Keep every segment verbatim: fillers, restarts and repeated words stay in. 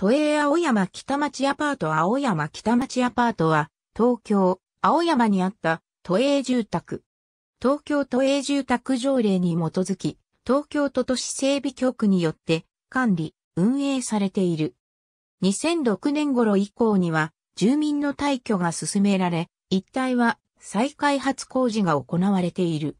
都営青山北町アパート青山北町アパートは、東京、青山にあった、都営住宅。東京都営住宅条例に基づき、東京都都市整備局によって、管理、運営されている。にせんろくねん頃以降には、住民の退去が進められ、一帯は、再開発工事が行われている。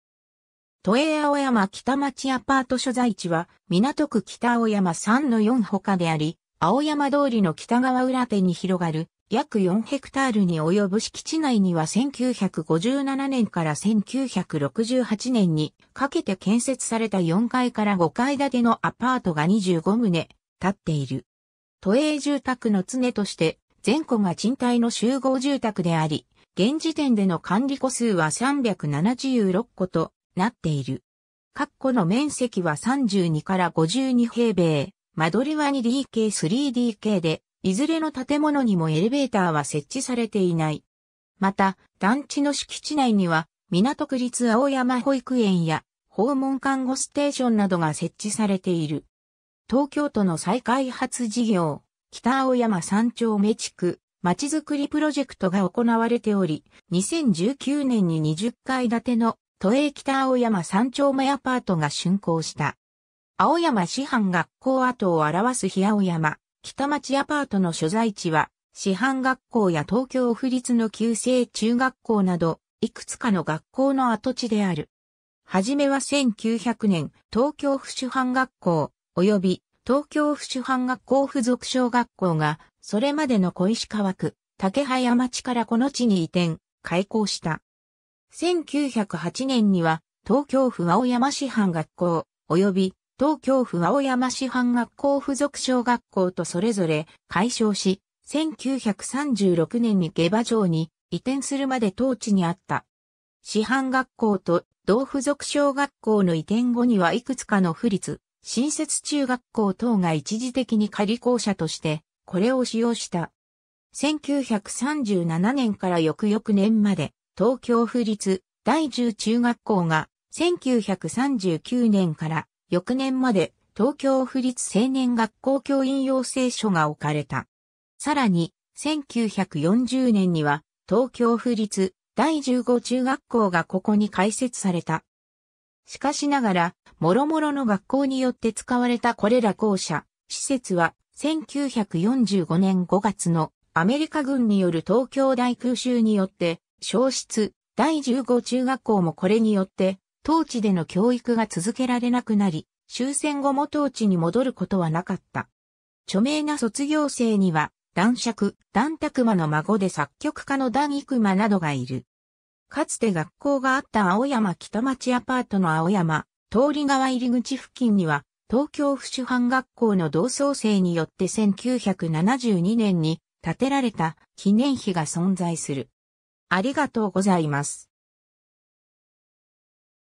都営青山北町アパート所在地は、港区北青山 さんのよん 他であり、青山通りの北側裏手に広がる約よんヘクタールに及ぶ敷地内にはせんきゅうひゃくごじゅうななねんからせんきゅうひゃくろくじゅうはちねんにかけて建設されたよんかいからごかい建てのアパートがにじゅうごとう建っている。都営住宅の常として全戸が賃貸の集合住宅であり、現時点での管理戸数はさんびゃくななじゅうろっことなっている。各戸の面積はさんじゅうにからごじゅうにへいべい。間取りは にディーケースリーディーケー で、いずれの建物にもエレベーターは設置されていない。また、団地の敷地内には、港区立青山保育園や、訪問看護ステーションなどが設置されている。東京都の再開発事業、北青山さん丁目地区、まちづくりプロジェクトが行われており、にせんじゅうきゅうねんににじゅっかい建ての、都営北青山さん丁目アパートが竣工した。青山師範学校跡を表す日青山、北町アパートの所在地は、師範学校や東京府立の旧制中学校など、いくつかの学校の跡地である。はじめはせんきゅうひゃくねん、東京府師範学校、及び東京府師範学校附属小学校が、それまでの小石川区、竹早町からこの地に移転、開校した。せんきゅうひゃくはちねんには、東京府青山師範学校、及び東京府青山師範学校附属小学校とそれぞれ改称し、せんきゅうひゃくさんじゅうろくねんに下馬町に移転するまで当地にあった。師範学校と同附属小学校の移転後にはいくつかの府立、新設中学校等が一時的に仮校舎としてこれを使用した。せんきゅうひゃくさんじゅうななねんから翌々年まで東京府立だいじゅう中学校がせんきゅうひゃくさんじゅうきゅうねんから翌年まで東京府立青年学校教員養成所が置かれた。さらに、せんきゅうひゃくよんじゅうねんには東京府立だいじゅうご中学校がここに開設された。しかしながら、諸々の学校によって使われたこれら校舎、施設はせんきゅうひゃくよんじゅうごねんごがつのアメリカ軍による東京大空襲によって焼失、だいじゅうご中学校もこれによって、当地での教育が続けられなくなり、終戦後も当地に戻ることはなかった。著名な卒業生には、男爵、段拓馬の孫で作曲家の段育馬などがいる。かつて学校があった青山北町アパートの青山、通り側入り口付近には、東京府師範学校の同窓生によってせんきゅうひゃくななじゅうにねんに建てられた記念碑が存在する。ありがとうございます。